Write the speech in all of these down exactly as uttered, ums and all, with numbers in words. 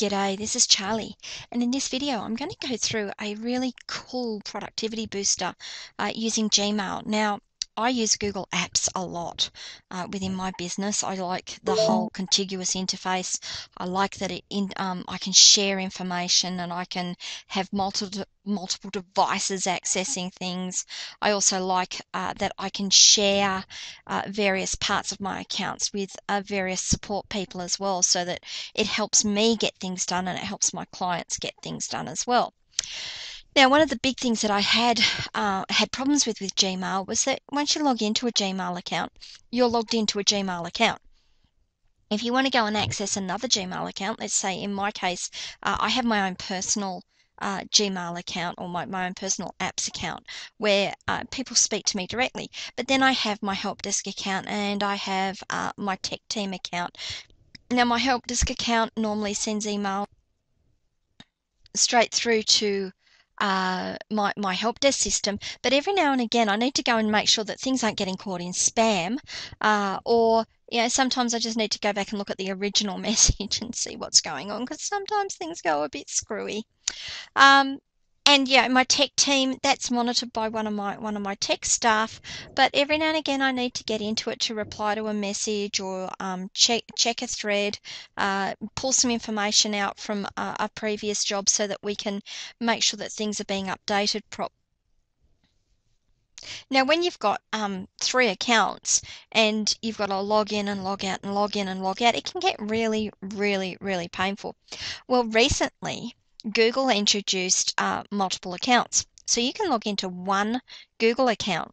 G'day, this is Charly, and in this video I'm going to go through a really cool productivity booster uh, using Gmail. Now, I use Google Apps a lot uh, within my business. I like the whole contiguous interface. I like that it in, um, I can share information and I can have multiple multiple devices accessing things. I also like uh, that I can share uh, various parts of my accounts with uh, various support people as well, so that it helps me get things done and it helps my clients get things done as well. Now, one of the big things that I had uh, had problems with with Gmail was that once you log into a Gmail account, you're logged into a Gmail account. If you want to go and access another Gmail account, let's say in my case, uh, I have my own personal Uh, Gmail account or my, my own personal apps account where uh, people speak to me directly. But then I have my help desk account and I have uh, my tech team account. Now, my help desk account normally sends email straight through to Uh, my, my help desk system, but every now and again I need to go and make sure that things aren't getting caught in spam, uh, or you know, sometimes I just need to go back and look at the original message and see what's going on, because sometimes things go a bit screwy. Um, and yeah, my tech team, that's monitored by one of my one of my tech staff, but every now and again I need to get into it to reply to a message or um, check check a thread, uh, pull some information out from uh, a previous job so that we can make sure that things are being updated properly. Now, when you've got um, three accounts and you've got to log in and log out and log in and log out, it can get really, really, really painful. Well, recently Google introduced uh, multiple accounts. So you can log into one Google account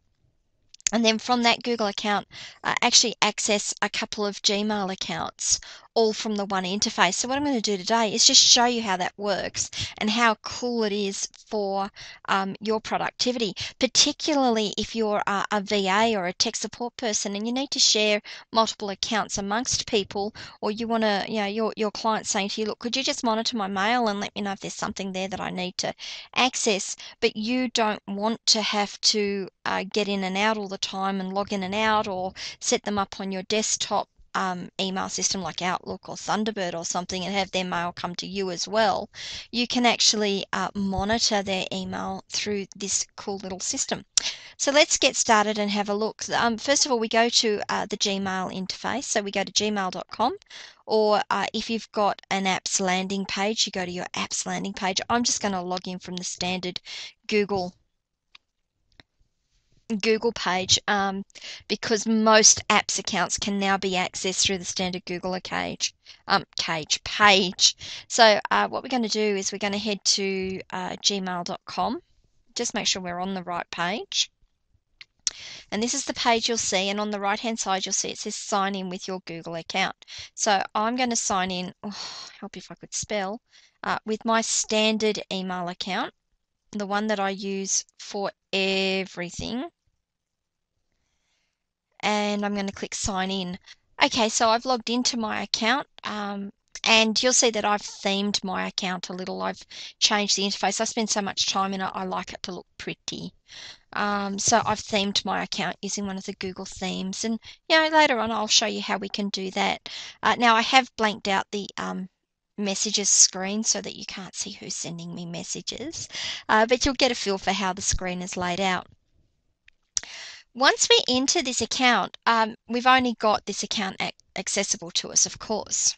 and then from that Google account uh, actually access a couple of Gmail accounts, all from the one interface. So what I'm going to do today is just show you how that works and how cool it is for um, your productivity, particularly if you're a, a V A or a tech support person and you need to share multiple accounts amongst people, or you want to, you know, your, your client's saying to you, look, could you just monitor my mail and let me know if there's something there that I need to access, but you don't want to have to uh, get in and out all the time and log in and out, or set them up on your desktop Um, email system like Outlook or Thunderbird or something and have their mail come to you as well. You can actually uh, monitor their email through this cool little system. So let's get started and have a look. Um, first of all, we go to uh, the Gmail interface. So we go to gmail dot com, or uh, if you've got an apps landing page, you go to your apps landing page. I'm just going to log in from the standard Google Google page um, because most apps accounts can now be accessed through the standard Google page, um, page, page. So uh, what we're going to do is we're going to head to uh, gmail dot com. Just make sure we're on the right page. And this is the page you'll see, and on the right hand side you'll see it says sign in with your Google account. So I'm going to sign in, oh, help if I could spell, uh, with my standard email account, the one that I use for everything. And I'm going to click sign in. Okay, so I've logged into my account, um, and you'll see that I've themed my account a little. I've changed the interface. I spend so much time in it, I like it to look pretty. Um, so I've themed my account using one of the Google themes, and you know, later on I'll show you how we can do that. Uh, now, I have blanked out the um, messages screen so that you can't see who's sending me messages, uh, but you'll get a feel for how the screen is laid out. Once we enter this account, um, we've only got this account ac accessible to us, of course.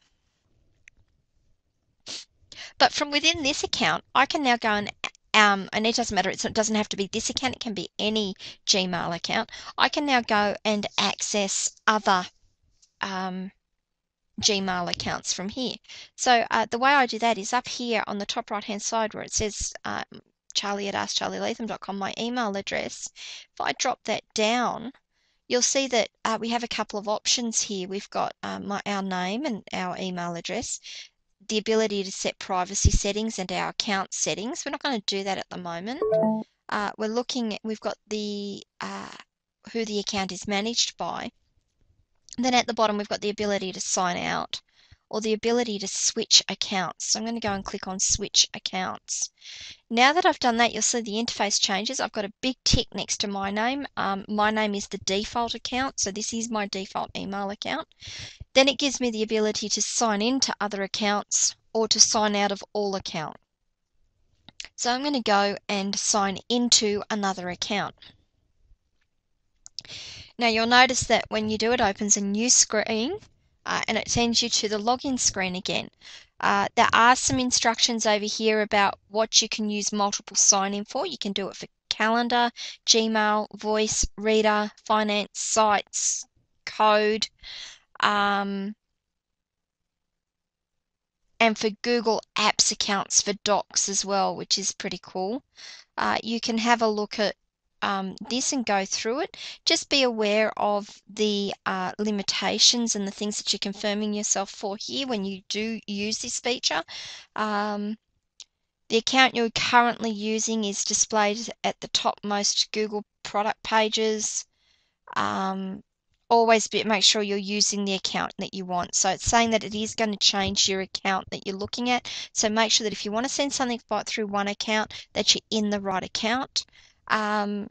But from within this account, I can now go and, um, and it doesn't matter, it's, it doesn't have to be this account, it can be any Gmail account. I can now go and access other um, Gmail accounts from here. So uh, the way I do that is up here on the top right hand side where it says uh, Charly at ask charly leetham dot com, my email address. If I drop that down, you'll see that uh, we have a couple of options here. We've got um, my, our name and our email address, the ability to set privacy settings and our account settings. We're not going to do that at the moment. Uh, we're looking at, we've got the uh, who the account is managed by. Then at the bottom we've got the ability to sign out or the ability to switch accounts. So I'm going to go and click on switch accounts. Now that I've done that, you'll see the interface changes. I've got a big tick next to my name. Um, my name is the default account, so this is my default email account. Then it gives me the ability to sign in to other accounts or to sign out of all account. So I'm going to go and sign into another account. Now you'll notice that when you do, it opens a new screen uh, and it sends you to the login screen again. Uh, there are some instructions over here about what you can use multiple sign-in for. You can do it for Calendar, Gmail, Voice, Reader, Finance, Sites, Code, um, and for Google Apps accounts for Docs as well, which is pretty cool. Uh, you can have a look at um, this and go through it. Just be aware of the uh, limitations and the things that you're confirming yourself for here when you do use this feature. Um, The account you're currently using is displayed at the topmost Google product pages. Um, always be, make sure you're using the account that you want. So it's saying that it is going to change your account that you're looking at. So make sure that if you want to send something through one account, that you're in the right account. Um,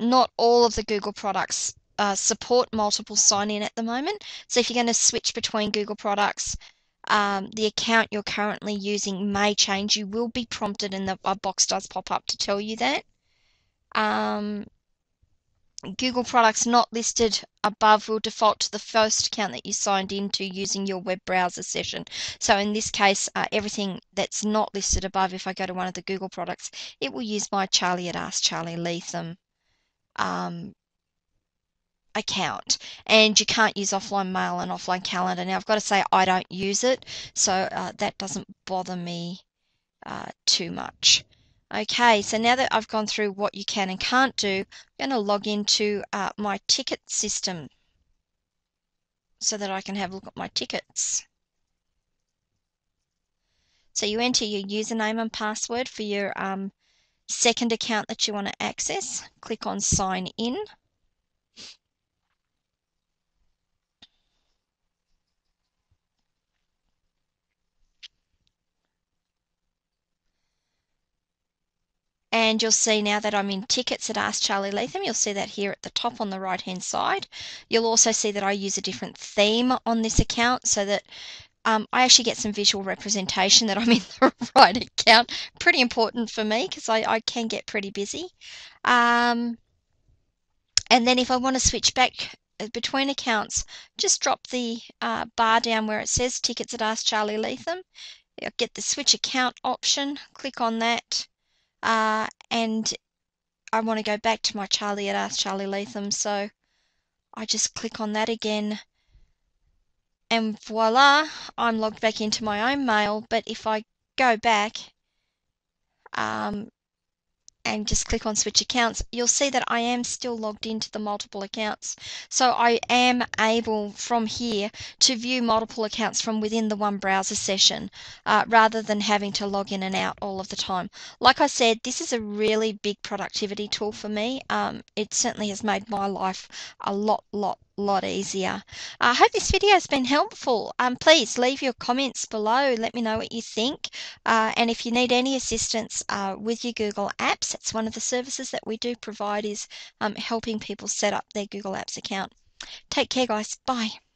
not all of the Google products uh, support multiple sign-in at the moment. So if you're going to switch between Google products, Um, the account you're currently using may change. You will be prompted, and the, a box does pop up to tell you that. Um, Google products not listed above will default to the first account that you signed into using your web browser session. So in this case, uh, everything that's not listed above, if I go to one of the Google products, it will use my Charly at Ask Charly Leetham um, account, and you can't use offline mail and offline calendar. Now I've got to say I don't use it, so uh, that doesn't bother me uh, too much. Okay, so now that I've gone through what you can and can't do, I'm going to log into uh, my ticket system so that I can have a look at my tickets. So you enter your username and password for your um, second account that you want to access. Click on sign in. And you'll see now that I'm in tickets at Ask Charly Leetham. You'll see that here at the top on the right hand side. You'll also see that I use a different theme on this account so that um, I actually get some visual representation that I'm in the right account. Pretty important for me because I, I can get pretty busy. Um, and then if I want to switch back between accounts, just drop the uh, bar down where it says tickets at Ask Charly Leetham. You'll get the switch account option. Click on that. Uh, and I want to go back to my Charly at Ask Charly Leetham, so I just click on that again, and voila, I'm logged back into my own mail. But if I go back um, and just click on switch accounts, you'll see that I am still logged into the multiple accounts. So I am able from here to view multiple accounts from within the one browser session uh, rather than having to log in and out all of the time. Like I said, this is a really big productivity tool for me. Um, it certainly has made my life a lot, lot, lot easier. I hope this video has been helpful. Um, please leave your comments below. Let me know what you think. Uh, and if you need any assistance uh, with your Google Apps, it's one of the services that we do provide is um, helping people set up their Google Apps account. Take care, guys. Bye.